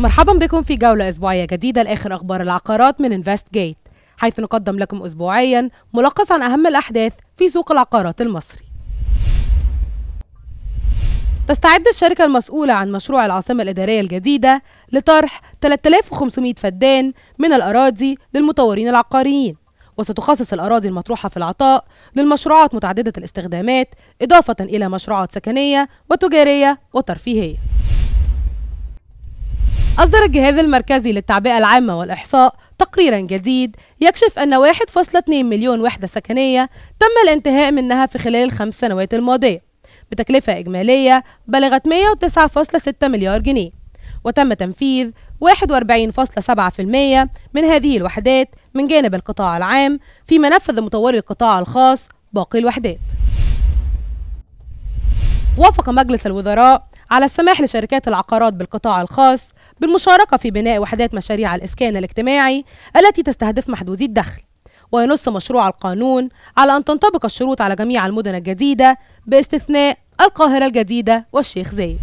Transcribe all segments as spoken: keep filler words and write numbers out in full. مرحبا بكم في جولة أسبوعية جديدة لآخر أخبار العقارات من Invest-Gate، حيث نقدم لكم أسبوعيا ملخص عن أهم الأحداث في سوق العقارات المصري. تستعد الشركة المسؤولة عن مشروع العاصمة الإدارية الجديدة لطرح ثلاثة آلاف وخمسمائة فدان من الأراضي للمطورين العقاريين، وستخصص الأراضي المطروحة في العطاء للمشروعات متعددة الاستخدامات، إضافة إلى مشروعات سكنية وتجارية وترفيهية. أصدر الجهاز المركزي للتعبئة العامة والإحصاء تقريرا جديد يكشف أن واحد فاصلة اثنين مليون وحدة سكنية تم الانتهاء منها في خلال الخمس سنوات الماضية بتكلفة إجمالية بلغت مائة وتسعة فاصلة ستة مليار جنيه، وتم تنفيذ واحد وأربعين فاصلة سبعة بالمائة من هذه الوحدات من جانب القطاع العام، فيما نفذ مطوري القطاع الخاص باقي الوحدات. وافق مجلس الوزراء على السماح لشركات العقارات بالقطاع الخاص بالمشاركة في بناء وحدات مشاريع الإسكان الاجتماعي التي تستهدف محدودي الدخل، وينص مشروع القانون على أن تنطبق الشروط على جميع المدن الجديدة باستثناء القاهرة الجديدة والشيخ زايد.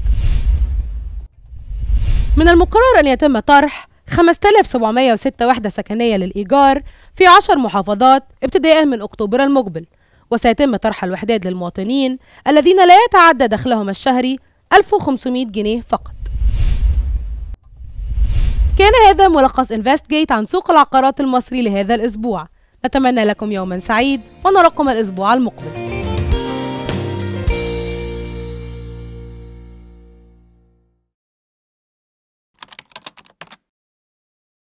من المقرر أن يتم طرح خمسة آلاف وسبعمائة وستة وحدة سكنية للإيجار في عشر محافظات ابتداء من أكتوبر المقبل، وسيتم طرح الوحدات للمواطنين الذين لا يتعدى دخلهم الشهري ألف وخمسمائة جنيه فقط. كان هذا ملخص Invest-Gate عن سوق العقارات المصري لهذا الأسبوع. نتمنى لكم يوما سعيد ونراكم الأسبوع المقبل.